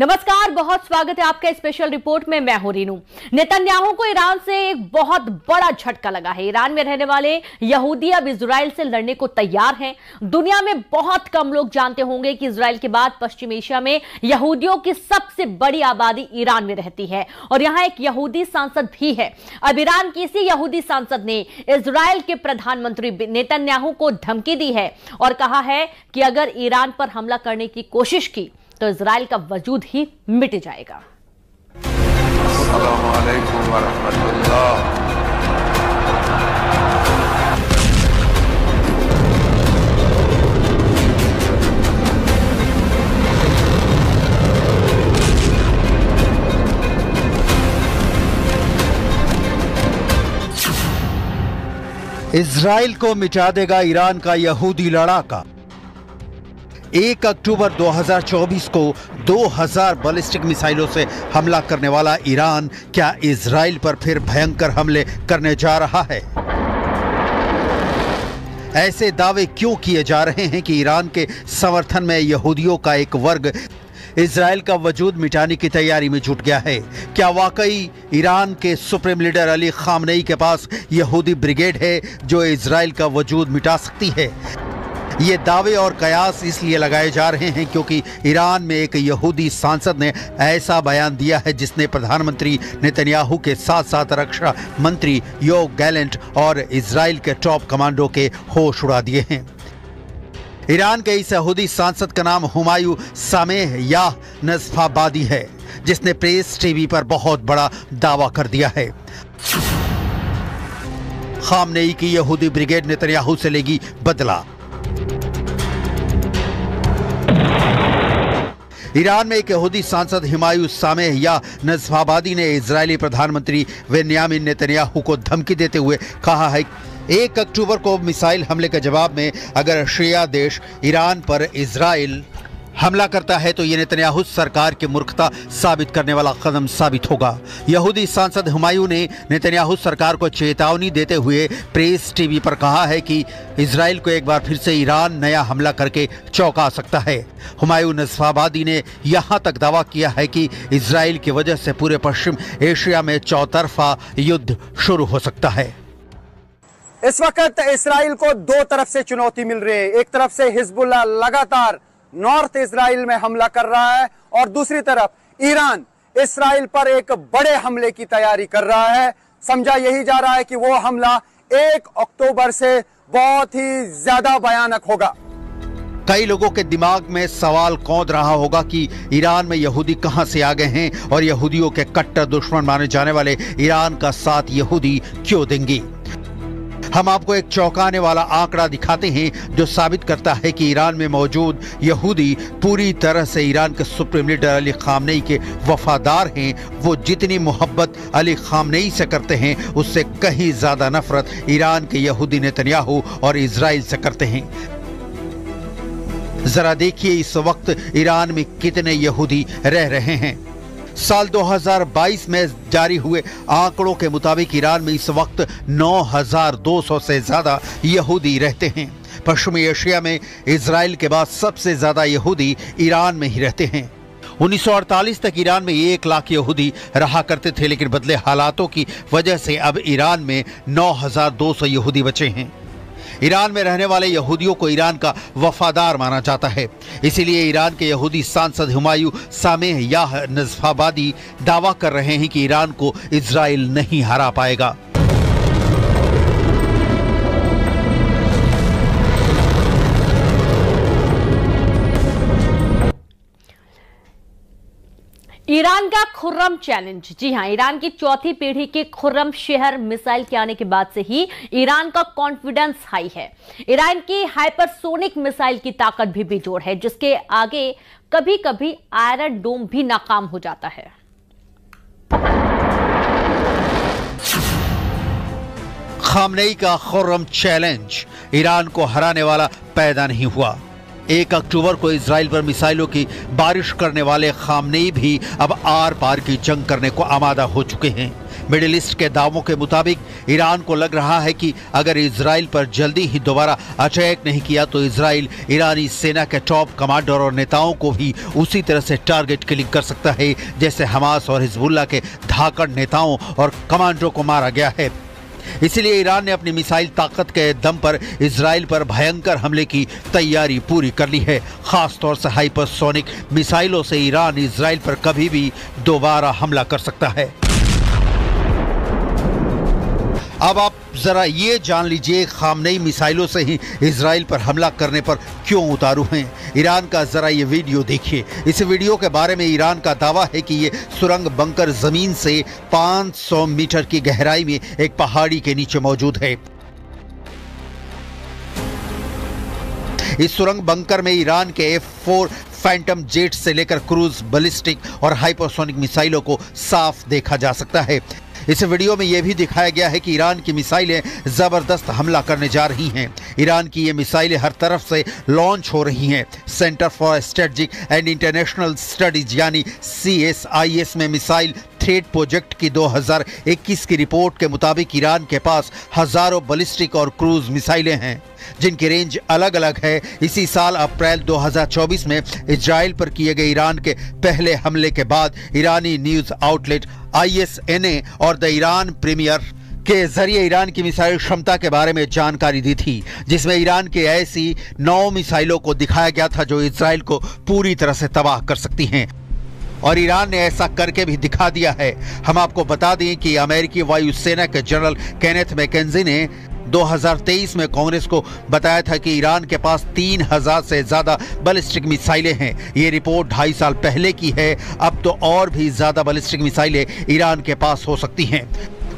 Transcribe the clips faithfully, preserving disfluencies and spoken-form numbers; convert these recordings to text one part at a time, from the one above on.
नमस्कार, बहुत स्वागत है आपका स्पेशल रिपोर्ट में। मैं हूं रीनू। नेतन्याहू को ईरान से एक बहुत बड़ा झटका लगा है। ईरान में रहने वाले यहूदी अब इजराइल से लड़ने को तैयार हैं। दुनिया में बहुत कम लोग जानते होंगे कि इजराइल के बाद पश्चिम एशिया में यहूदियों की सबसे बड़ी आबादी ईरान में रहती है और यहाँ एक यहूदी सांसद भी है। अब ईरान की इसी यहूदी सांसद ने इजराइल के प्रधानमंत्री नेतन्याहू को धमकी दी है और कहा है कि अगर ईरान पर हमला करने की कोशिश की तो इजराइल का वजूद ही मिट जाएगा। इजराइल को मिटा देगा ईरान का यहूदी लड़ाका। एक अक्टूबर दो हज़ार चौबीस को दो हज़ार बैलिस्टिक मिसाइलों से हमला करने वाला ईरान क्या इजराइल पर फिर भयंकर हमले करने जा रहा है? ऐसे दावे क्यों किए जा रहे हैं कि ईरान के समर्थन में यहूदियों का एक वर्ग इजराइल का वजूद मिटाने की तैयारी में जुट गया है? क्या वाकई ईरान के सुप्रीम लीडर अली खामनेई के पास यहूदी ब्रिगेड है जो इजराइल का वजूद मिटा सकती है? ये दावे और कयास इसलिए लगाए जा रहे हैं क्योंकि ईरान में एक यहूदी सांसद ने ऐसा बयान दिया है जिसने प्रधानमंत्री नेतन्याहू के साथ साथ रक्षा मंत्री योग गैलेंट और इजराइल के टॉप कमांडो के होश उड़ा दिए हैं। ईरान के इस यहूदी सांसद का नाम होमायूं सामेह यह नजफाबादी है, जिसने प्रेस टीवी पर बहुत बड़ा दावा कर दिया है। खामनेई की यहूदी ब्रिगेड नेतन्याहू से लेगी बदला। ईरान में एक यहूदी सांसद होमायूं सामेह यह नजफाबादी ने इजरायली प्रधानमंत्री बेंजामिन नेतन्याहू को धमकी देते हुए कहा है एक अक्टूबर को मिसाइल हमले के जवाब में अगर शिया देश ईरान पर इजराइल हमला करता है तो ये नेतन्याहू सरकार की मूर्खता साबित करने वाला कदम साबित होगा। यहूदी सांसद होमायूं ने नेतन्याहू सरकार को चेतावनी देते हुए प्रेस टीवी पर कहा है कि इजराइल को एक बार फिर से ईरान नया हमला करके चौंका सकता है। होमायूं नजफाबादी ने यहाँ तक दावा किया है कि इजराइल की वजह से पूरे पश्चिम एशिया में चौतरफा युद्ध शुरू हो सकता है। इस वक्त इसराइल को दो तरफ से चुनौती मिल रही है। एक तरफ से हिजबुल्लाह लगातार नॉर्थ इजराइल में हमला कर रहा है और दूसरी तरफ ईरान इसराइल पर एक बड़े हमले की तैयारी कर रहा है। समझा यही जा रहा है कि वो हमला एक अक्टूबर से बहुत ही ज्यादा भयानक होगा। कई लोगों के दिमाग में सवाल कौंध रहा होगा कि ईरान में यहूदी कहां से आ गए हैं और यहूदियों के कट्टर दुश्मन माने जाने वाले ईरान का साथ यहूदी क्यों देंगी। हम आपको एक चौंकाने वाला आंकड़ा दिखाते हैं जो साबित करता है कि ईरान में मौजूद यहूदी पूरी तरह से ईरान के सुप्रीम लीडर अली खामनेई के वफादार हैं। वो जितनी मोहब्बत अली खामनेई से करते हैं उससे कहीं ज़्यादा नफरत ईरान के यहूदी नेतन्याहू और इजराइल से करते हैं। जरा देखिए इस वक्त ईरान में कितने यहूदी रह रहे हैं। साल दो हज़ार बाईस में जारी हुए आंकड़ों के मुताबिक ईरान में इस वक्त नौ हज़ार दो सौ से ज़्यादा यहूदी रहते हैं। पश्चिमी एशिया में इजराइल के बाद सबसे ज़्यादा यहूदी ईरान में ही रहते हैं। उन्नीस सौ अड़तालीस तक ईरान में एक लाख यहूदी रहा करते थे, लेकिन बदले हालातों की वजह से अब ईरान में नौ हज़ार दो सौ यहूदी बचे हैं। ईरान में रहने वाले यहूदियों को ईरान का वफादार माना जाता है, इसीलिए ईरान के यहूदी सांसद होमायूं सामेह यह नजफाबादी दावा कर रहे हैं कि ईरान को इजराइल नहीं हरा पाएगा। ईरान का खुर्रम चैलेंज। जी हां, ईरान की चौथी पीढ़ी के ख़ुर्रमशहर मिसाइल के आने के बाद से ही ईरान का कॉन्फिडेंस हाई है। ईरान की हाइपरसोनिक मिसाइल की ताकत भी बेजोड़ है, जिसके आगे कभी कभी आयरन डोम भी नाकाम हो जाता है। खामनेई का खुर्रम चैलेंज ईरान को हराने वाला पैदा नहीं हुआ। एक अक्टूबर को इसराइल पर मिसाइलों की बारिश करने वाले खामनेई भी अब आर पार की जंग करने को आमादा हो चुके हैं। मिडिल ईस्ट के दावों के मुताबिक ईरान को लग रहा है कि अगर इसराइल पर जल्दी ही दोबारा अटैक नहीं किया तो इसराइल ईरानी सेना के टॉप कमांडर और नेताओं को भी उसी तरह से टारगेट किलिंग कर सकता है जैसे हमास और हिजबुल्लाह के धाकड़ नेताओं और कमांडरों को मारा गया है। इसलिए ईरान ने अपनी मिसाइल ताकत के दम पर इसराइल पर भयंकर हमले की तैयारी पूरी कर ली है। खासतौर से हाइपरसोनिक मिसाइलों से ईरान इसराइल पर कभी भी दोबारा हमला कर सकता है। अब आप ज़रा ये जान लीजिए खामनेई मिसाइलों से ही इसराइल पर हमला करने पर क्यों उतारू हैं। ईरान का ज़रा ये वीडियो देखिए। इस वीडियो के बारे में ईरान का दावा है कि ये सुरंग बंकर ज़मीन से पाँच सौ मीटर की गहराई में एक पहाड़ी के नीचे मौजूद है। इस सुरंग बंकर में ईरान के एफ फोर फैंटम जेट से लेकर क्रूज बलिस्टिक और हाइपरसोनिक मिसाइलों को साफ देखा जा सकता है। इस वीडियो में यह भी दिखाया गया है कि ईरान की मिसाइलें ज़बरदस्त हमला करने जा रही हैं। ईरान की ये मिसाइलें हर तरफ से लॉन्च हो रही हैं। Center for Strategic and International Studies यानी सी एस आई एस में मिसाइल थ्रेट प्रोजेक्ट की दो हज़ार इक्कीस की रिपोर्ट के मुताबिक ईरान के पास हज़ारों बलिस्टिक और क्रूज मिसाइलें हैं जिनकी रेंज अलग अलग है। इसी साल अप्रैल दो हज़ार चौबीस में इजराइल पर किए गए ईरान के पहले हमले के बाद ईरानी news outlet I S N A और द ईरान प्रीमियर के जरिए ईरान की मिसाइल क्षमता के बारे में जानकारी दी थी, जिसमें ईरान के ऐसी नौ मिसाइलों को दिखाया गया था जो इजराइल को पूरी तरह से तबाह कर सकती हैं और ईरान ने ऐसा करके भी दिखा दिया है। हम आपको बता दें कि अमेरिकी वायुसेना के जनरल कैनेथ मैकेंजी ने दो हज़ार तेईस में कांग्रेस को बताया था कि ईरान के पास तीन हज़ार से ज़्यादा बैलिस्टिक मिसाइलें हैं। ये रिपोर्ट ढाई साल पहले की है। अब तो और भी ज़्यादा बैलिस्टिक मिसाइलें ईरान के पास हो सकती हैं।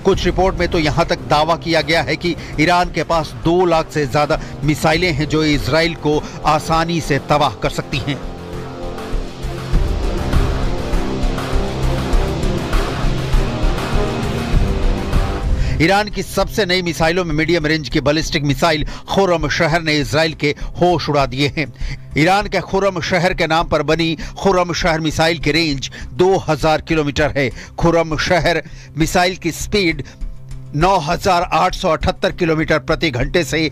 कुछ रिपोर्ट में तो यहाँ तक दावा किया गया है कि ईरान के पास दो लाख से ज़्यादा मिसाइलें हैं जो इजराइल को आसानी से तबाह कर सकती हैं। ईरान की सबसे नई मिसाइलों में मीडियम रेंज की बैलिस्टिक मिसाइल ख़ुर्रमशहर ने इसराइल के होश उड़ा दिए हैं। ईरान के ख़ुर्रमशहर के नाम पर बनी ख़ुर्रमशहर मिसाइल की रेंज दो हज़ार किलोमीटर है। ख़ुर्रमशहर मिसाइल की स्पीड नौ हज़ार आठ सौ अठहत्तर किलोमीटर प्रति घंटे से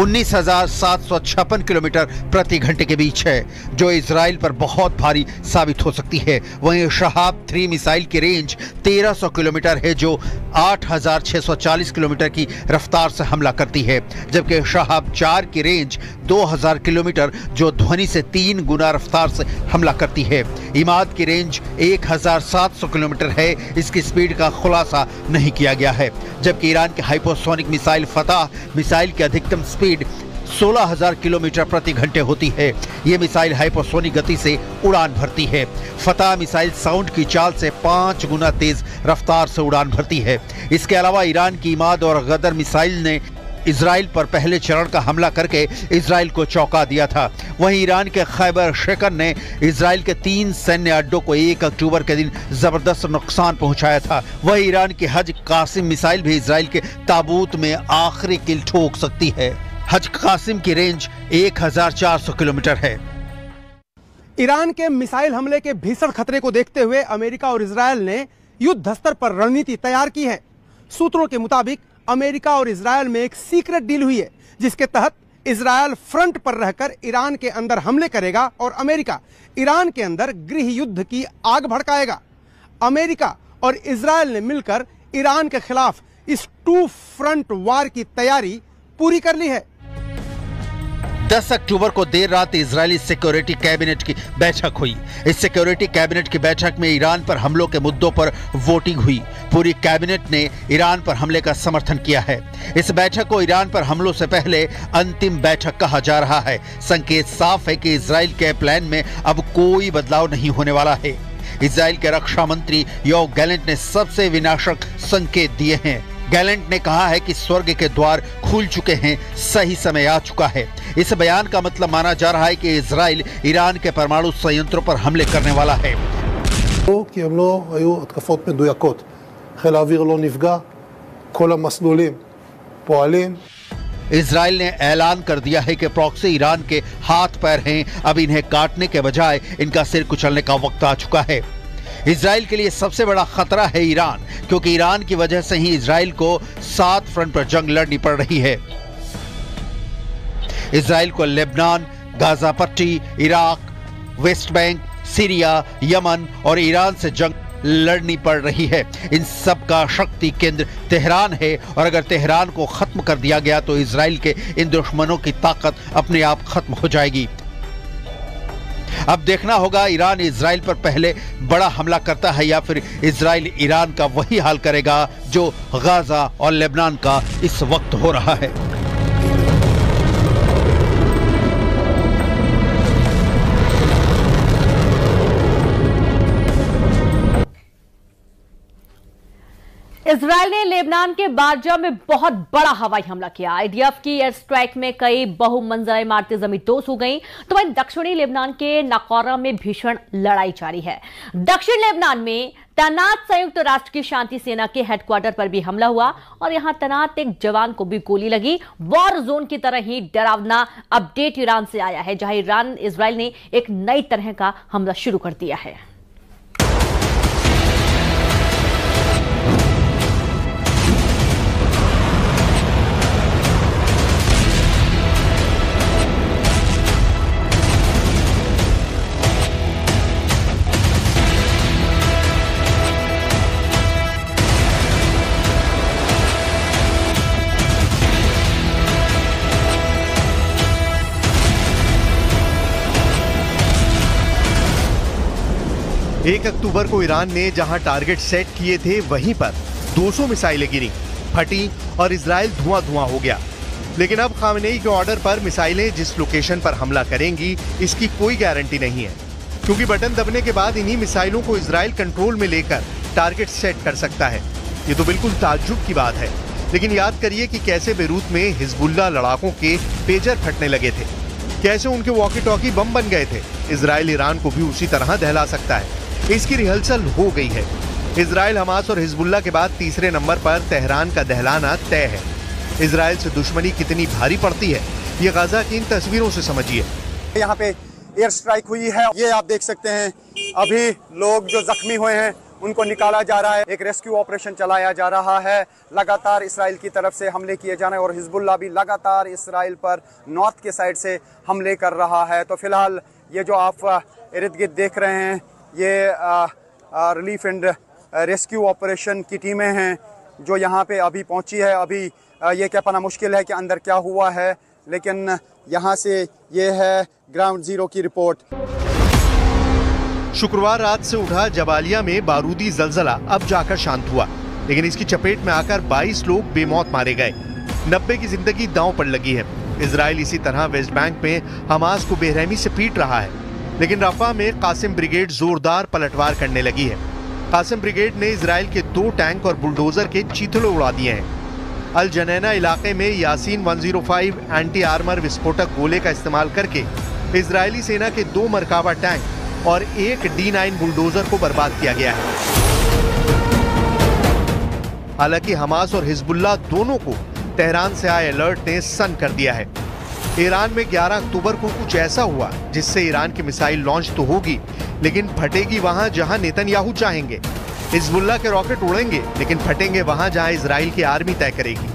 उन्नीस हज़ार सात सौ छप्पन किलोमीटर प्रति घंटे के बीच है, जो इसराइल पर बहुत भारी साबित हो सकती है। वहीं शहाब थ्री मिसाइल की रेंज तेरह सौ किलोमीटर है, जो आठ हज़ार छह सौ चालीस किलोमीटर की रफ्तार से हमला करती है, जबकि शहाब चार की रेंज दो हज़ार किलोमीटर, जो ध्वनि से तीन गुना रफ्तार से हमला करती है। इमाद की रेंज एक हज़ार सात सौ किलोमीटर है। इसकी स्पीड का खुलासा नहीं किया गया है, जबकि ईरान के हाइपोसोनिक मिसाइल फ़तः मिसाइल की अधिकतम स्पीड सोलह हज़ार किलोमीटर प्रति घंटे होती है। ये मिसाइल हाइपरसोनिक गति से उड़ान भरती है। फतह मिसाइल साउंड की चाल से पाँच गुना तेज रफ्तार से उड़ान भरती है। इसके अलावा ईरान की इमाद और गदर मिसाइल ने इसराइल पर पहले चरण का हमला करके इसराइल को चौंका दिया था। वहीं ईरान के खैबर शेकर ने इसराइल के तीन सैन्य अड्डों को एक अक्टूबर के दिन जबरदस्त नुकसान पहुंचाया था। वहीं ईरान की हज कासिम मिसाइल भी इसराइल के ताबूत में आखिरी कील ठोक सकती है। हज कासिम की रेंज एक हज़ार चार सौ किलोमीटर है। ईरान के मिसाइल हमले के भीषण खतरे को देखते हुए अमेरिका और इसराइल ने युद्ध स्तर पर रणनीति तैयार की है। सूत्रों के मुताबिक अमेरिका और इसराइल में एक सीक्रेट डील हुई है, जिसके तहत इसराइल फ्रंट पर रहकर ईरान के अंदर हमले करेगा और अमेरिका ईरान के अंदर गृह युद्ध की आग भड़काएगा। अमेरिका और इसराइल ने मिलकर ईरान के खिलाफ इस टू फ्रंट वार की तैयारी पूरी कर ली है। दस अक्टूबर को देर रात इजरायली सिक्योरिटी कैबिनेट की बैठक हुई। इस सिक्योरिटी कैबिनेट की बैठक में ईरान पर हमलों के मुद्दों पर वोटिंग हुई। पूरी कैबिनेट ने ईरान पर हमले का समर्थन किया है। इस बैठक को ईरान पर हमलों से पहले अंतिम बैठक कहा जा रहा है। संकेत साफ है कि इजराइल के प्लान में अब कोई बदलाव नहीं होने वाला है। इजराइल के रक्षा मंत्री योग गैलेंट ने सबसे विनाशक संकेत दिए हैं। गैलेंट ने कहा है कि स्वर्ग के द्वार खुल चुके हैं, सही समय आ चुका है। इस बयान का मतलब माना जा रहा है कि इजराइल ईरान के परमाणु संयंत्रों पर हमले करने वाला है। כי הם לא היו התקפות מדויקות, חיל האוויר לא נפגע, כל המסלולים פועלים। इसराइल ने ऐलान कर दिया है कि प्रॉक्सी ईरान के हाथ पैर हैं, अब इन्हें काटने के बजाय इनका सिर कुचलने का वक्त आ चुका है। इसराइल के लिए सबसे बड़ा खतरा है ईरान, क्योंकि ईरान की वजह से ही इसराइल को सात फ्रंट पर जंग लड़नी पड़ रही है। इसराइल को लेबनान, गाजा पट्टी, Iraq, West Bank, Syria, Yemen और ईरान से जंग लड़नी पड़ रही है। इन सब का शक्ति केंद्र तेहरान है और अगर तेहरान को खत्म कर दिया गया तो इसराइल के इन दुश्मनों की ताकत अपने आप खत्म हो जाएगी। अब देखना होगा ईरान इसराइल पर पहले बड़ा हमला करता है या फिर इसराइल ईरान का वही हाल करेगा जो गाजा और लेबनान का इस वक्त हो रहा है। इसराइल ने लेबनान के बारजा में बहुत बड़ा हवाई हमला किया। आईडीएफ की एयर स्ट्राइक में कई बहुमंजिला इमारतें जमींदोज हो गईं, तो वहीं दक्षिणी लेबनान के नकोरा में भीषण लड़ाई जारी है। दक्षिण लेबनान में तैनात संयुक्त राष्ट्र की शांति सेना के हेडक्वार्टर पर भी हमला हुआ और यहां तैनात एक जवान को भी गोली लगी। वॉर जोन की तरह ही डरावना अपडेट ईरान से आया है, जहां ईरान इसराइल ने एक नई तरह का हमला शुरू कर दिया है। एक अक्टूबर को ईरान ने जहां टारगेट सेट किए थे वहीं पर दो सौ मिसाइलें गिरी, फटी और इजराइल धुआं धुआं हो गया। लेकिन अब खामनेई के ऑर्डर पर मिसाइलें जिस लोकेशन पर हमला करेंगी इसकी कोई गारंटी नहीं है, क्योंकि बटन दबने के बाद इन्हीं मिसाइलों को इजराइल कंट्रोल में लेकर टारगेट सेट कर सकता है। ये तो बिल्कुल ताज्जुब की बात है, लेकिन याद करिए कि कैसे बेरूत में हिजबुल्लाह लड़ाकों के पेजर फटने लगे थे, कैसे उनके वॉकी टॉकी बम बन गए थे। इजराइल ईरान को भी उसी तरह दहला सकता है। इसकी रिहर्सल हो गई है। इजराइल हमास और हिजबुल्लाह के बाद तीसरे नंबर पर तेहरान का दहलाना तय है। इजराइल से दुश्मनी कितनी भारी पड़ती है ये गाजा की इन तस्वीरों से समझिए। यहाँ पे एयर स्ट्राइक हुई है, ये आप देख सकते हैं। अभी लोग जो जख्मी हुए हैं उनको निकाला जा रहा है, एक रेस्क्यू ऑपरेशन चलाया जा रहा है। लगातार इसराइल की तरफ से हमले किए जा रहे हैं और हिजबुल्लाह भी लगातार इसराइल पर नॉर्थ के साइड से हमले कर रहा है। तो फिलहाल ये जो आप इर्द गिर्द देख रहे हैं ये आ, आ, रिलीफ एंड रेस्क्यू ऑपरेशन की टीमें हैं जो यहाँ पे अभी पहुँची है। अभी आ, ये कह पाना मुश्किल है कि अंदर क्या हुआ है, लेकिन यहाँ से ये है ग्राउंड जीरो की रिपोर्ट। शुक्रवार रात से उठा जबालिया में बारूदी जलजला अब जाकर शांत हुआ, लेकिन इसकी चपेट में आकर बाईस लोग बेमौत मारे गए, नब्बे की जिंदगी दांव पर लगी है। इसराइल इसी तरह वेस्ट बैंक में हमास को बेरहमी से पीट रहा है, लेकिन रफा में कासिम ब्रिगेड जोरदार पलटवार करने लगी है। कासिम ब्रिगेड ने इजराइल के दो टैंक और बुलडोजर के चीथड़े उड़ा दिए हैं। अल जनैना इलाके में यासीन एक सौ पाँच एंटी आर्मर विस्फोटक गोले का इस्तेमाल करके इजरायली सेना के दो मरकावा टैंक और एक डी नाइन बुलडोजर को बर्बाद किया गया है। हालांकि हमास और हिजबुल्लाह दोनों को तेहरान से आए अलर्ट ने सन्न कर दिया है। ईरान में ग्यारह अक्टूबर को कुछ ऐसा हुआ जिससे ईरान की मिसाइल लॉन्च तो होगी, लेकिन फटेगी वहां जहां नेतन्याहू चाहेंगे। हिजबुल्लाह के रॉकेट उड़ेंगे, लेकिन फटेंगे वहां जहां इजराइल की आर्मी तय करेगी।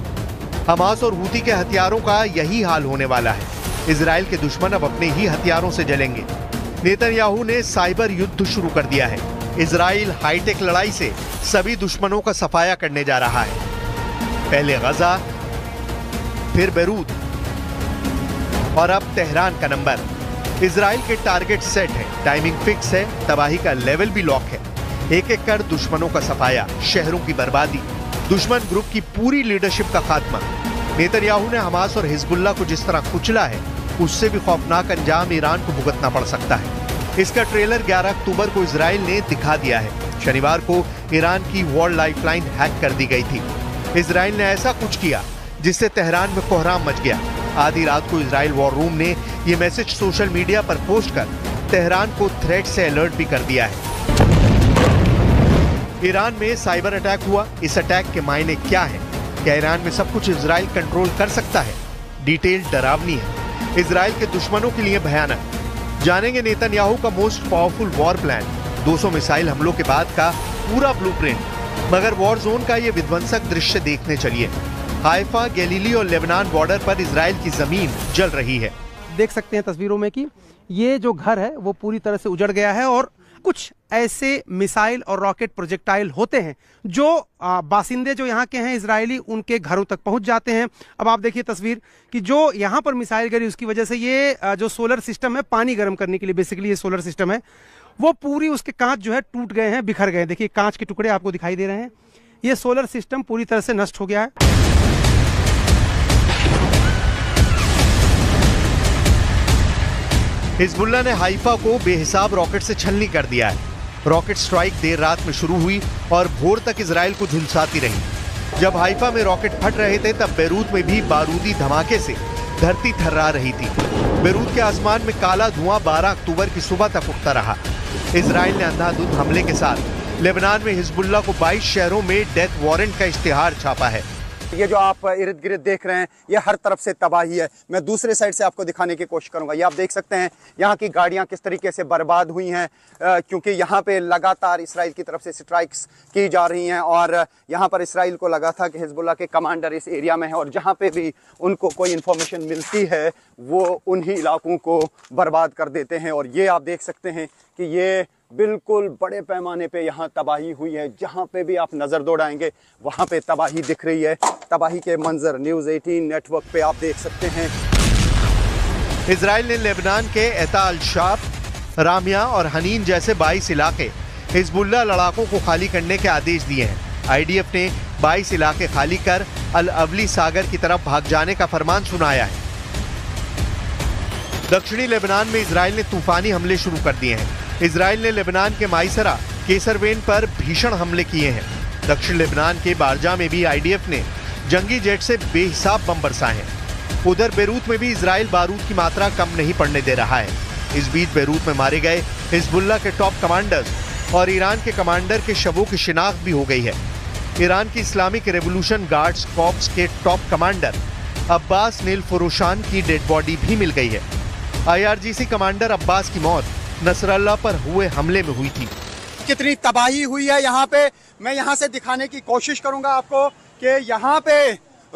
हमास और हूती के हथियारों का यही हाल होने वाला है। इजराइल के दुश्मन अब अपने ही हथियारों से जलेंगे। नेतन्याहू ने साइबर युद्ध शुरू कर दिया है। इजराइल हाईटेक लड़ाई से सभी दुश्मनों का सफाया करने जा रहा है। पहले गजा, फिर बेरूत और अब तेहरान का नंबर। इजराइल के टारगेट सेट है, टाइमिंग फिक्स है, तबाही का लेवल भी लॉक है। एक एक कर दुश्मनों का सफाया, शहरों की बर्बादी, दुश्मन ग्रुप की पूरी लीडरशिप का खात्मा। नेतन्याहू ने हमास और हिजबुल्लाह को जिस तरह कुचला है, उससे भी खौफनाक अंजाम ईरान को भुगतना पड़ सकता है। इसका ट्रेलर ग्यारह अक्टूबर को इजराइल ने दिखा दिया है। शनिवार को ईरान की वॉर लाइफलाइन हैक कर दी गई थी। इजराइल ने ऐसा कुछ किया जिससे तेहरान में कोहराम मच गया। आधी रात को इजराइल वॉर रूम ने यह मैसेज सोशल मीडिया पर पोस्ट कर तेहरान को थ्रेट से अलर्ट भी कर दिया है। ईरान में साइबर अटैक हुआ, इस अटैक के मायने क्या हैं? क्या ईरान में सब कुछ इजराइल कंट्रोल कर सकता है? डिटेल डरावनी है, इजराइल के दुश्मनों के लिए भयानक। जानेंगे नेतन्याहू का मोस्ट पावरफुल वॉर प्लान, दो सौ मिसाइल हमलों के बाद का पूरा ब्लूप्रिंट। मगर वॉर जोन का ये विध्वंसक दृश्य देखने चलिए। हाइफा, गलीली और लेबनान बॉर्डर पर इजराइल की जमीन जल रही है। देख सकते हैं तस्वीरों में कि ये जो घर है वो पूरी तरह से उजड़ गया है और कुछ ऐसे मिसाइल और रॉकेट प्रोजेक्टाइल होते हैं जो बासिंदे जो यहाँ के हैं इजरायली उनके घरों तक पहुँच जाते हैं। अब आप देखिए तस्वीर कि जो यहाँ पर मिसाइल गिरी उसकी वजह से ये जो सोलर सिस्टम है, पानी गर्म करने के लिए बेसिकली ये सोलर सिस्टम है, वो पूरी उसके कांच जो है टूट गए हैं, बिखर गए। देखिए कांच के टुकड़े आपको दिखाई दे रहे हैं। ये सोलर सिस्टम पूरी तरह से नष्ट हो गया है। हिजबुल्ला ने हाइफा को बेहिसाब रॉकेट से छलनी कर दिया है। रॉकेट स्ट्राइक देर रात में शुरू हुई और भोर तक इजराइल को झुलसाती रही। जब हाइफा में रॉकेट फट रहे थे तब बेरूत में भी बारूदी धमाके से धरती थर्रा रही थी। बेरूत के आसमान में काला धुआं बारह अक्टूबर की सुबह तक उठता रहा। इजराइल ने अंधाधुंध हमले के साथ लेबनान में हिजबुल्ला को बाईस शहरों में डेथ वारंट का इश्तिहार छापा है। ये जो आप इर्द गिर्द देख रहे हैं ये हर तरफ से तबाही है। मैं दूसरे साइड से आपको दिखाने की कोशिश करूंगा। ये आप देख सकते हैं यहाँ की गाड़ियाँ किस तरीके से बर्बाद हुई हैं, क्योंकि यहाँ पे लगातार इसराइल की तरफ से स्ट्राइक्स की जा रही हैं और यहाँ पर इसराइल को लगा था कि हिजबुल्ला के कमांडर इस एरिया में है और जहाँ पर भी उनको कोई इन्फॉर्मेशन मिलती है वो उन्हीं इलाकों को बर्बाद कर देते हैं। और ये आप देख सकते हैं कि ये बिल्कुल बड़े पैमाने पे यहाँ तबाही हुई है। जहाँ पे भी आप नज़र दौड़ाएंगे वहाँ पे तबाही दिख रही है। तबाही के मंजर न्यूज़ अठारह नेटवर्क पे आप देख सकते हैं। इजराइल ने लेबनान के एताल शाप, रामिया और हनीन जैसे बाईस इलाके हिजबुल्ला लड़ाकों को खाली करने के आदेश दिए हैं। आईडीएफ ने बाईस इलाके खाली कर अल अवली सागर की तरफ भाग जाने का फरमान सुनाया है। दक्षिणी लेबनान में इसराइल ने तूफानी हमले शुरू कर दिए हैं। इजराइल ने लेबनान के माइसरा, केसरवेन पर भीषण हमले किए हैं। दक्षिण लेबनान के बारजा में भी आईडीएफ ने जंगी जेट से बेहिसाब बम बरसाए हैं। उधर बेरूत में भी इजराइल बारूद की मात्रा कम नहीं पड़ने दे रहा है। इस बीच बेरूत में मारे गए हिजबुल्ला के टॉप कमांडर्स और ईरान के कमांडर के शवों की शिनाख्त भी हो गई है। ईरान की इस्लामिक रेवोल्यूशन गार्ड्स कॉप्स के top commander Abbas Nilforoushan की डेड बॉडी भी मिल गई है। आईआरजीसी कमांडर अब्बास की मौत नसरल्ला पर हुए हमले में हुई थी। कितनी तबाही हुई है यहाँ पे, मैं यहाँ से दिखाने की कोशिश करूंगा आपको कि यहाँ पे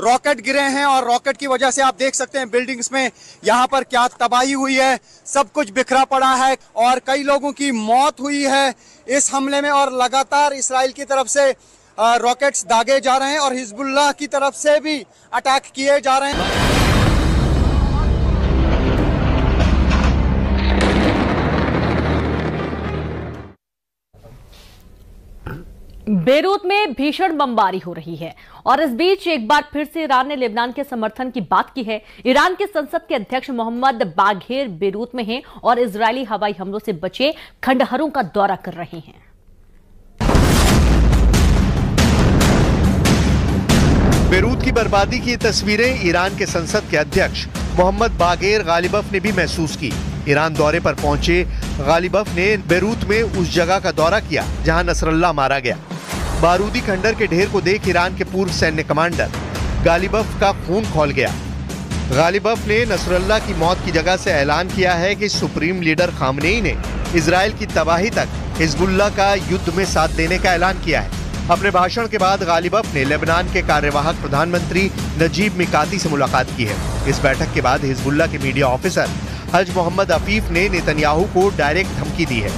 रॉकेट गिरे हैं और रॉकेट की वजह से आप देख सकते हैं बिल्डिंग्स में यहाँ पर क्या तबाही हुई है। सब कुछ बिखरा पड़ा है और कई लोगों की मौत हुई है इस हमले में। और लगातार इसराइल की तरफ से रॉकेट्स दागे जा रहे हैं और हिजबुल्लाह की तरफ से भी अटैक किए जा रहे हैं। बेरूत में भीषण बमबारी हो रही है और इस बीच एक बार फिर से ईरान ने लेबनान के समर्थन की बात की है। ईरान के संसद के अध्यक्ष मोहम्मद बाघेर बेरूत में हैं और इजरायली हवाई हमलों से बचे खंडहरों का दौरा कर रहे हैं। बेरूत की बर्बादी की तस्वीरें ईरान के संसद के अध्यक्ष मोहम्मद बाघेर ग़ालिबाफ़ ने भी महसूस की। ईरान दौरे पर पहुंचे ग़ालिबाफ़ ने बेरूत में उस जगह का दौरा किया जहां नसरल्ला मारा गया। बारूदी खंडर के ढेर को देख ईरान के पूर्व सैन्य कमांडर ग़ालिबाफ़ का खून खौल गया। ग़ालिबाफ़ ने नसरल्ला की मौत की जगह से ऐलान किया है कि सुप्रीम लीडर खामनेई ने इजराइल की तबाही तक हिजबुल्ला का युद्ध में साथ देने का ऐलान किया है। अपने भाषण के बाद ग़ालिबाफ़ ने लेबनान के कार्यवाहक प्रधानमंत्री नजीब मिकादी से मुलाकात की है। इस बैठक के बाद हिजबुल्ला के media officer Haj Mohammad Afif ने नेतन्याहू को डायरेक्ट धमकी दी है।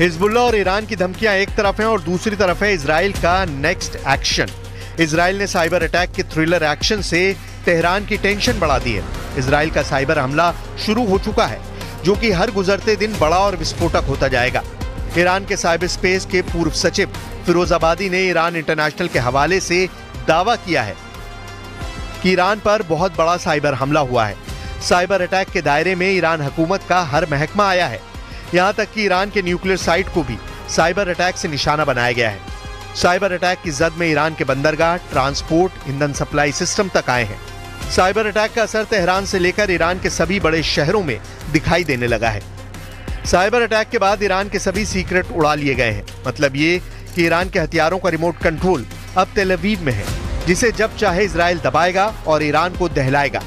हिजबुल्ला और ईरान की धमकियां एक तरफ हैं और दूसरी तरफ है इजराइल का नेक्स्ट एक्शन। इजराइल ने साइबर अटैक के थ्रिलर एक्शन से तेहरान की टेंशन बढ़ा दी है। इजराइल का साइबर हमला शुरू हो चुका है जो कि हर गुजरते दिन बड़ा और विस्फोटक होता जाएगा। ईरान के साइबर स्पेस के पूर्व सचिव फिरोजाबादी ने ईरान इंटरनेशनल के हवाले से दावा किया है कि ईरान पर बहुत बड़ा साइबर हमला हुआ है। साइबर अटैक के दायरे में ईरान हुकूमत का हर महकमा आया है। यहाँ तक कि ईरान के न्यूक्लियर साइट को भी साइबर अटैक से निशाना बनाया गया है। साइबर अटैक की जद में ईरान के बंदरगाह, ट्रांसपोर्ट, ईंधन सप्लाई सिस्टम तक आए हैं। साइबर अटैक का असर तेहरान से लेकर ईरान के सभी बड़े शहरों में दिखाई देने लगा है। साइबर अटैक के बाद ईरान के सभी सीक्रेट उड़ा लिए गए हैं। मतलब ये कि ईरान के हथियारों का रिमोट कंट्रोल अब तेल अवीव में है, जिसे जब चाहे इजराइल दबाएगा और ईरान को दहलाएगा।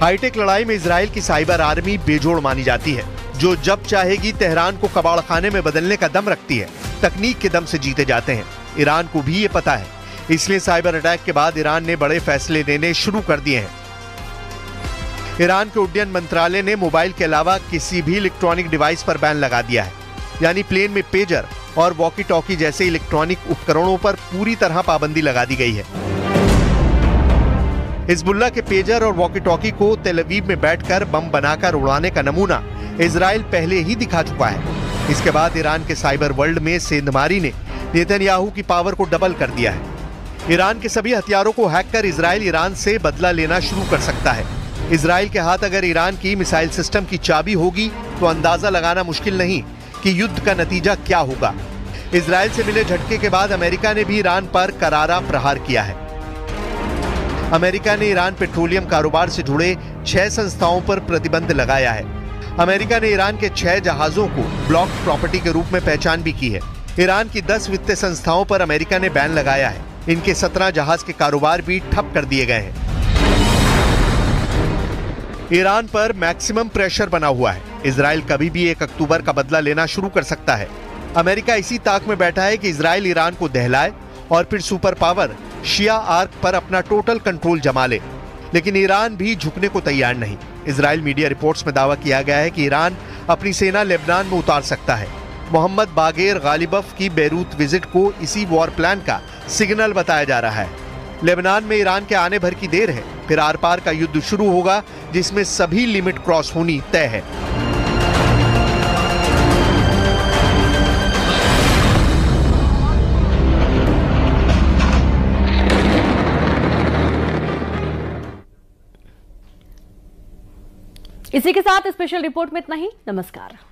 हाईटेक लड़ाई में इजराइल की साइबर आर्मी बेजोड़ मानी जाती है, जो जब चाहेगी तेहरान को कबाड़ खाने में बदलने का दम रखती है। तकनीक के दम से जीते जाते हैं, ईरान को भी ये पता है। इसलिए साइबर अटैक के बाद ईरान ने बड़े फैसले लेने शुरू कर दिए हैं। ईरान के उड्डयन मंत्रालय ने मोबाइल के अलावा किसी भी इलेक्ट्रॉनिक डिवाइस पर बैन लगा दिया है, यानी प्लेन में पेजर और वॉकी टॉकी जैसे इलेक्ट्रॉनिक उपकरणों पर पूरी तरह पाबंदी लगा दी गई है। हिजबुल्लाह के पेजर और वॉकी टॉकी को तेल अवीव में बैठकर बम बनाकर उड़ाने का नमूना इजराइल पहले ही दिखा चुका है। इसके बाद ईरान के साइबर वर्ल्ड में सेंधमारी ने नेतन्याहू की पावर को डबल कर दिया है। ईरान के सभी हथियारों को हैक कर इजराइल ईरान से बदला लेना शुरू कर सकता है। इजराइल के हाथ अगर ईरान की मिसाइल सिस्टम की चाबी होगी तो अंदाजा लगाना मुश्किल नहीं कि युद्ध का नतीजा क्या होगा। इजराइल से मिले झटके के बाद अमेरिका ने भी ईरान पर करारा प्रहार किया है। अमेरिका ने ईरान पेट्रोलियम कारोबार से जुड़े छह संस्थाओं पर प्रतिबंध लगाया है। अमेरिका ने ईरान के छह जहाजों को ब्लॉक्ड प्रॉपर्टी के रूप में पहचान भी की है। ईरान की दस वित्तीय संस्थाओं पर अमेरिका ने बैन लगाया है। इनके सत्रह जहाज के कारोबार भी ठप कर दिए गए हैं। ईरान पर मैक्सिमम प्रेशर बना हुआ है। इजराइल कभी भी एक अक्टूबर का बदला लेना शुरू कर सकता है। अमेरिका इसी ताक में बैठा है कि इजराइल ईरान को दहलाए और फिर सुपर पावर शिया आर्क पर अपना टोटल कंट्रोल जमा ले। लेकिन ईरान भी झुकने को तैयार नहीं। इजराइल मीडिया रिपोर्ट्स में दावा किया गया है कि ईरान अपनी सेना लेबनान में उतार सकता है। मोहम्मद बाघेर ग़ालिबाफ़ की बेरूत विजिट को इसी वॉर प्लान का सिग्नल बताया जा रहा है। लेबनान में ईरान के आने भर की देर है, फिर आर पार का युद्ध शुरू होगा, जिसमें सभी लिमिट क्रॉस होनी तय है। इसी के साथ स्पेशल रिपोर्ट में इतना ही। नमस्कार।